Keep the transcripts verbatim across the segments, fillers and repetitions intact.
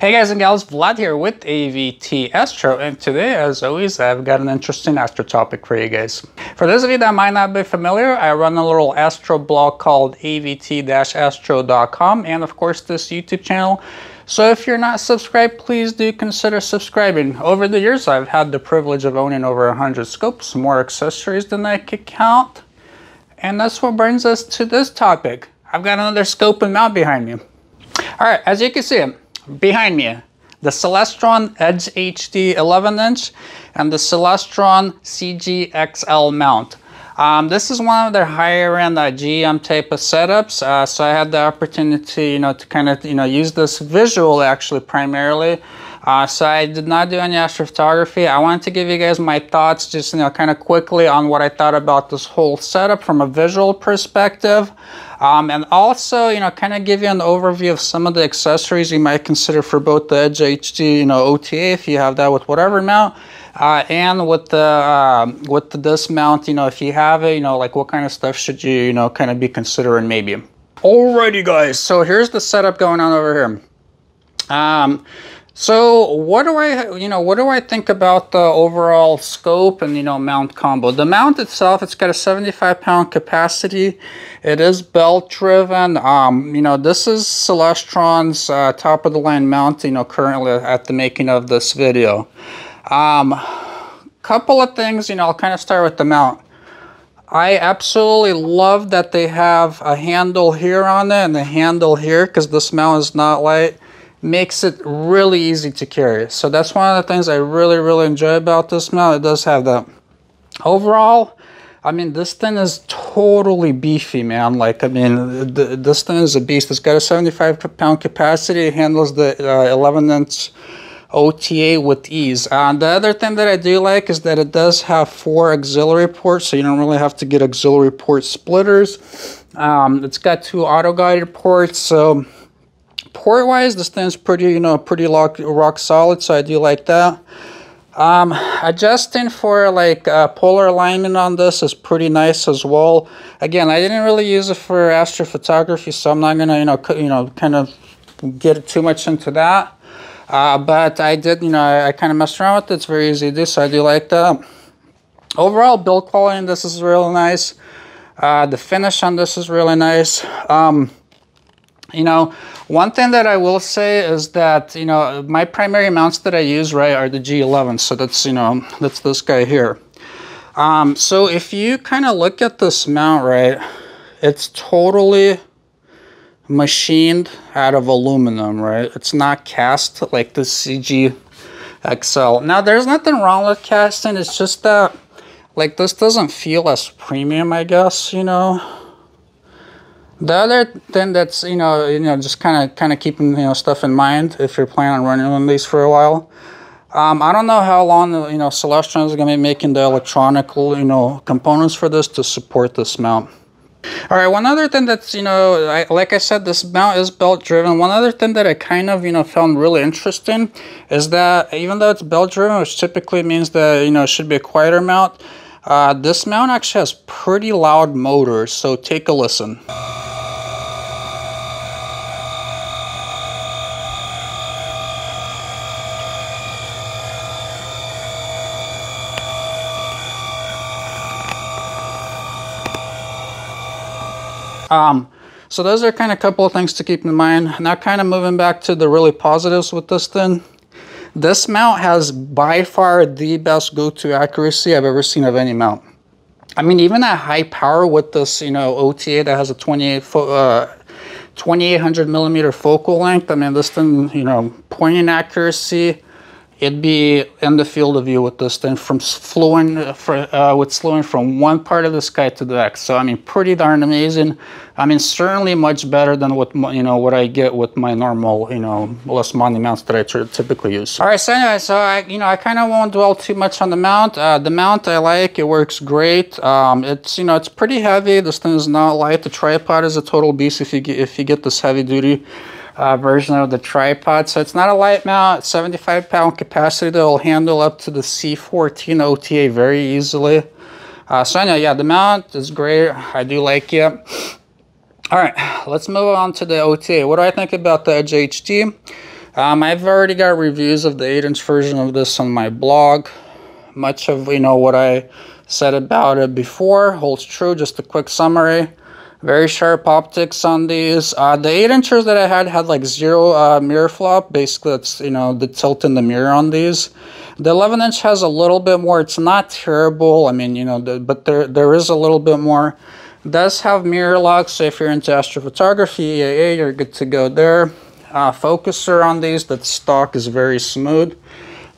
Hey guys and gals, Vlad here with A V T Astro, and today as always I've got an interesting astro topic for you guys. For those of you that might not be familiar, I run a little astro blog called A V T dash astro dot com and of course this YouTube channel. So if you're not subscribed, please do consider subscribing. Over the years I've had the privilege of owning over one hundred scopes, more accessories than I could count, and that's what brings us to this topic. I've got another scope and mount behind me. Alright, as you can see behind me, the Celestron EdgeHD eleven inch and the Celestron C G X L mount. Um, this is one of their higher end uh, G M type of setups, uh, so I had the opportunity, you know, to kind of, you know, use this visual actually primarily. Uh, so I did not do any astrophotography. I wanted to give you guys my thoughts, just, you know, kind of quickly on what I thought about this whole setup from a visual perspective. Um, and also, you know, kind of give you an overview of some of the accessories you might consider for both the EdgeHD, you know, O T A, if you have that with whatever mount, uh, and with the uh, with the dismount, you know, if you have it, you know, like what kind of stuff should you, you know, kind of be considering maybe. Alrighty guys, so here's the setup going on over here. Um, So what do I, you know, what do I think about the overall scope and, you know, mount combo? The mount itself, it's got a seventy-five pound capacity. It is belt driven. Um, you know, this is Celestron's uh, top of the line mount, you know, currently at the making of this video. Um, couple of things, you know, I'll kind of start with the mount. I absolutely love that they have a handle here on it and a handle here, because this mount is not light. Makes it really easy to carry. So that's one of the things I really, really enjoy about this mount. It does have that. Overall, I mean, this thing is totally beefy, man. Like, I mean, th this thing is a beast. It's got a seventy-five pound capacity. It handles the uh, eleven inch O T A with ease. And uh, the other thing that I do like is that it does have four auxiliary ports, so you don't really have to get auxiliary port splitters. Um, it's got two auto-guided ports, so port wise this thing's pretty, you know, pretty lock, rock solid, so I do like that. Um, adjusting for like uh, polar alignment on this is pretty nice as well. Again, I didn't really use it for astrophotography, so I'm not gonna, you know, you know, kind of get too much into that. Uh, but I did, you know, I, I kind of messed around with it. It's very easy to do, so I do like that. Overall build quality on this is really nice. Uh, the finish on this is really nice. Um, You know, one thing that I will say is that, you know, my primary mounts that I use, right, are the G eleven. So that's, you know, that's this guy here. Um, so if you kind of look at this mount, right, it's totally machined out of aluminum, right? It's not cast like the C G X L. Now, there's nothing wrong with casting. It's just that, like, this doesn't feel as premium, I guess, you know. The other thing that's, you know, you know, just kind of kind of keeping, you know, stuff in mind if you're planning on running on these for a while. Um, I don't know how long, you know, Celestron is going to be making the electronic, you know, components for this to support this mount. All right, one other thing that's, you know, I, like I said, this mount is belt driven. One other thing that I kind of, you know, found really interesting is that even though it's belt driven, which typically means that, you know, it should be a quieter mount, uh, this mount actually has pretty loud motors, so take a listen. Um, so those are kind of a couple of things to keep in mind. Now kind of moving back to the really positives with this thing. This mount has by far the best go-to accuracy I've ever seen of any mount. I mean, even at high power with this, you know, O T A that has a twenty-eight hundred millimeter focal length, I mean, this thing, you know, pointing accuracy, it'd be in the field of view with this thing from slowing, uh, with slowing from one part of the sky to the next. So I mean, pretty darn amazing. I mean, certainly much better than what, you know, what I get with my normal, you know, less money mounts that I typically use. All right, so anyway, so I, you know, I kind of won't dwell too much on the mount. Uh, the mount I like; it works great. Um, it's, you know, it's pretty heavy. This thing is not light. The tripod is a total beast if you get, if you get this heavy duty Uh, version of the tripod. So it's not a light mount. Seventy-five pound capacity that will handle up to the C fourteen O T A very easily. Uh, so anyway, yeah, the mount is great. I do like it. All right, let's move on to the O T A. What do I think about the EdgeHD? Um, I've already got reviews of the eight inch version of this on my blog. Much of, you know, what I said about it before holds true. Just a quick summary. Very sharp optics on these. Uh, the eight inchers that I had had like zero uh, mirror flop. Basically, it's, you know, the tilt in the mirror on these. The eleven inch has a little bit more. It's not terrible. I mean, you know, the, but there there is a little bit more. It does have mirror lock, so if you're into astrophotography, E A A, you're good to go there. Uh, focuser on these, that stock is very smooth.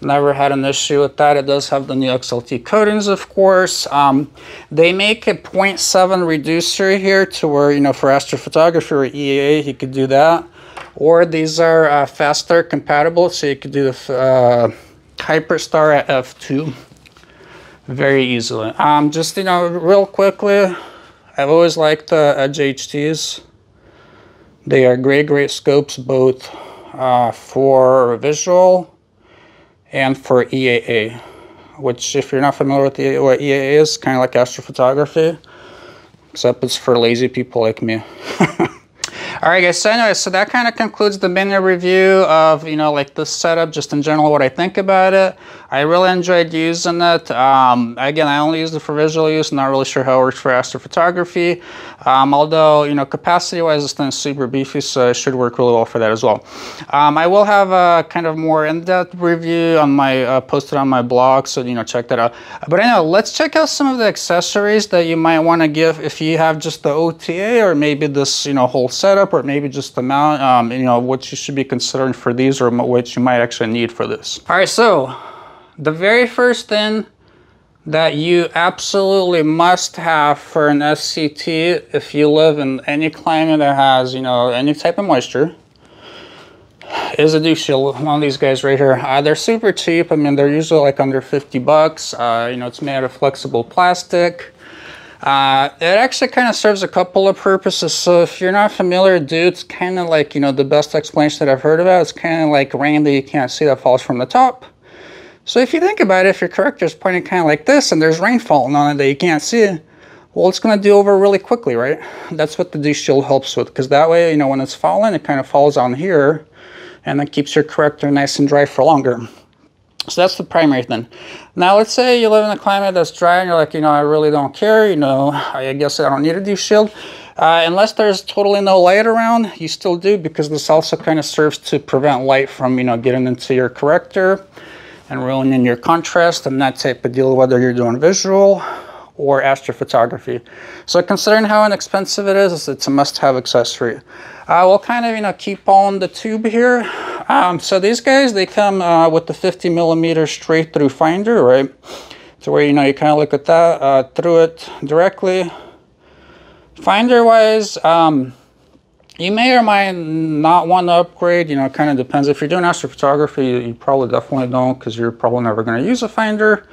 Never had an issue with that. It does have the new X L T coatings, of course. Um, they make a point seven reducer here to where, you know, for astrophotography or E A A, you could do that. Or these are uh, faster compatible, so you could do the uh, Hyperstar at F two very easily. Um, just, you know, real quickly, I've always liked the Edge H Ds. They are great, great scopes, both uh, for visual and for E A A, which if you're not familiar with E A A, what E A A is, kind of like astrophotography, except it's for lazy people like me. All right, guys, so anyway, so that kind of concludes the mini review of, you know, like this setup, just in general, what I think about it. I really enjoyed using it. Um, again, I only used it for visual use, not really sure how it works for astrophotography. Um, although, you know, capacity-wise, this thing is super beefy, so it should work really well for that as well. Um, I will have a kind of more in-depth review on my, uh, posted on my blog, so, you know, check that out. But anyway, let's check out some of the accessories that you might want to give if you have just the O T A or maybe this, you know, whole setup, or maybe just the mount, um, you know, what you should be considering for these or what you might actually need for this. All right, so the very first thing that you absolutely must have for an S C T if you live in any climate that has, you know, any type of moisture is a dew shield. One of these guys right here. Uh, they're super cheap. I mean, they're usually like under fifty bucks. Uh, you know, it's made out of flexible plastic. Uh, it actually kind of serves a couple of purposes. So if you're not familiar, dude, it's kind of like, you know, the best explanation that I've heard about. It's kind of like rain that you can't see that falls from the top. So if you think about it, if your corrector's pointing kind of like this and there's rain falling on it that you can't see, well, it's going to dew over really quickly, right? That's what the dew shield helps with, because that way, you know, when it's falling, it kind of falls on here and that keeps your corrector nice and dry for longer. So that's the primary thing. Now, let's say you live in a climate that's dry and you're like, you know, I really don't care, you know, I guess I don't need a dew shield. Uh, unless there's totally no light around, you still do, because this also kind of serves to prevent light from, you know, getting into your corrector and ruining your contrast and that type of deal, whether you're doing visual or astrophotography. So considering how inexpensive it is, it's a must-have accessory. Uh, we'll kind of, you know, keep on the tube here. Um, so these guys, they come uh, with the fifty millimeter straight through finder, right? To where, you know, you kind of look at that uh, through it directly. Finder wise, um, you may or might not want to upgrade, you know, it kind of depends. If you're doing astrophotography, you, you probably definitely don't, because you're probably never going to use a finder,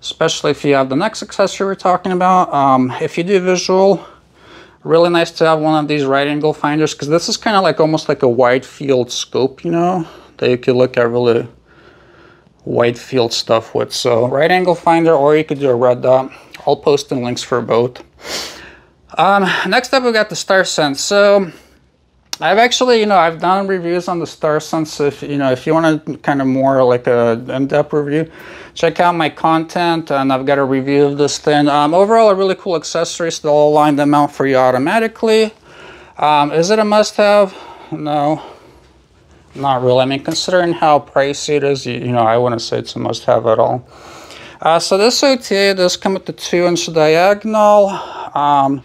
especially if you have the next accessory we're talking about. Um, if you do visual, really nice to have one of these right angle finders, because this is kind of like almost like a wide field scope, you know, that you could look at really wide field stuff with. So right angle finder, or you could do a red dot. I'll post in links for both. Um, next up, we got the StarSense. So I've actually, you know, I've done reviews on the StarSense. So if, you know, if you want to kind of more like a in-depth review, check out my content, and I've got a review of this thing. Um, overall, a really cool accessory. So they'll align them out for you automatically. Um, is it a must-have? No, not really. I mean, considering how pricey it is, you, you know, I wouldn't say it's a must-have at all. Uh, so this O T A does come with the two inch diagonal. Um,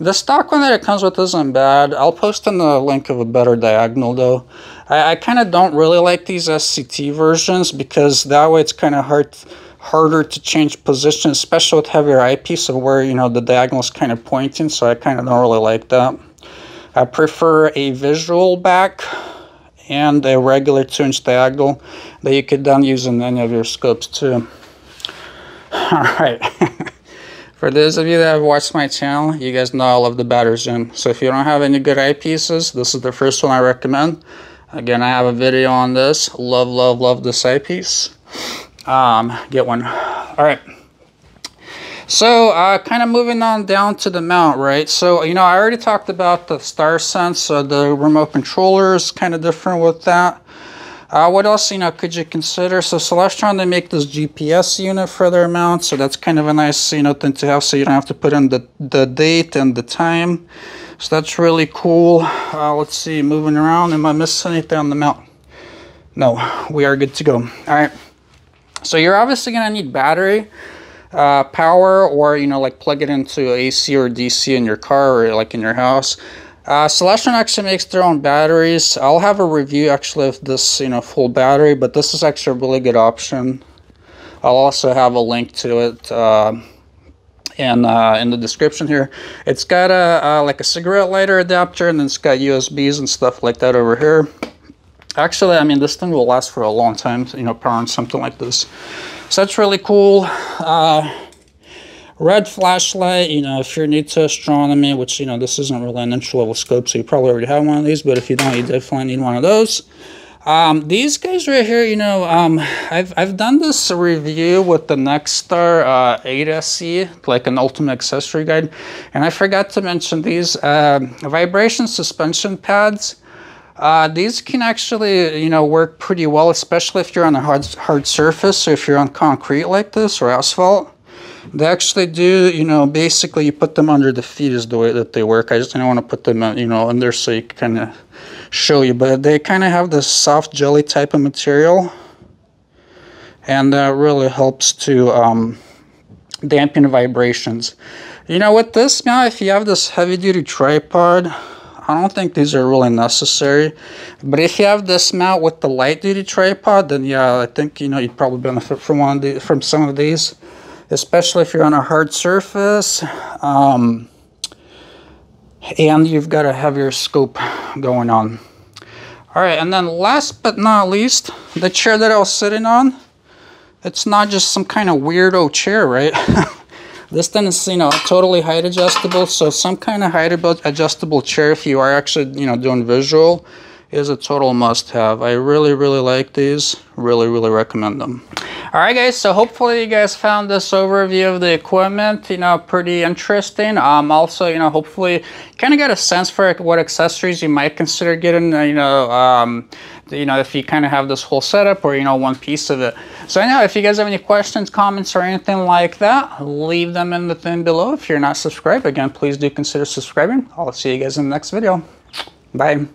The stock one that it comes with isn't bad. I'll post in the link of a better diagonal, though. I, I kind of don't really like these S C T versions, because that way it's kind of hard, harder to change position, especially with heavier eyepiece of where, you know, the diagonal is kind of pointing, so I kind of don't really like that. I prefer a visual back and a regular two inch diagonal that you could then use in any of your scopes, too. All right. For those of you that have watched my channel, you guys know I love the Baader zoom. So if you don't have any good eyepieces, this is the first one I recommend. Again, I have a video on this. Love, love, love this eyepiece. Um, get one. All right. So uh, kind of moving on down to the mount, right? So, you know, I already talked about the StarSense. So the remote controller is kind of different with that. Uh, what else, you know, could you consider? So Celestron, they make this G P S unit for their mount, so that's kind of a nice, you know, thing to have, so you don't have to put in the, the date and the time. So that's really cool. Uh, let's see, moving around, am I missing anything on the mount? No, we are good to go. All right, so you're obviously gonna need battery uh, power, or, you know, like plug it into A C or D C in your car or like in your house. Uh, Celestron actually makes their own batteries. I'll have a review actually of this, you know, full battery, but this is actually a really good option. I'll also have a link to it uh, in, uh, in the description here. It's got a, uh, like a cigarette lighter adapter, and then it's got U S Bs and stuff like that over here. Actually, I mean, this thing will last for a long time, you know, powering something like this. So that's really cool. Uh, Red flashlight, you know, if you're new to astronomy, which, you know, this isn't really an entry-level scope, so you probably already have one of these, but if you don't, you definitely need one of those. Um, these guys right here, you know, um, I've, I've done this review with the Nexstar uh, eight S E, like an ultimate accessory guide, and I forgot to mention these uh, vibration suspension pads. Uh, these can actually, you know, work pretty well, especially if you're on a hard, hard surface, so if you're on concrete like this or asphalt. They actually do, you know, basically you put them under the feet is the way that they work. I just didn't want to put them, you know, under so you kind of show you. But they kind of have this soft jelly type of material. And that really helps to um, dampen vibrations. You know, with this now, if you have this heavy-duty tripod, I don't think these are really necessary. But if you have this mount with the light-duty tripod, then yeah, I think, you know, you'd probably benefit from, one of the, from some of these. Especially if you're on a hard surface um, and you've got a heavier scope going on. All right, and then last but not least, the chair that I was sitting on, it's not just some kind of weirdo chair, right? This thing is, you know, totally height adjustable, so some kind of height adjustable chair, if you are actually, you know, doing visual, is a total must-have. I really, really like these. Really, really recommend them. All right, guys, so hopefully you guys found this overview of the equipment, you know, pretty interesting. Um, also, you know, hopefully kind of got a sense for what accessories you might consider getting, you know, um, you know, if you kind of have this whole setup or, you know, one piece of it. So anyhow, if you guys have any questions, comments, or anything like that, leave them in the thing below. If you're not subscribed, again, please do consider subscribing. I'll see you guys in the next video. Bye.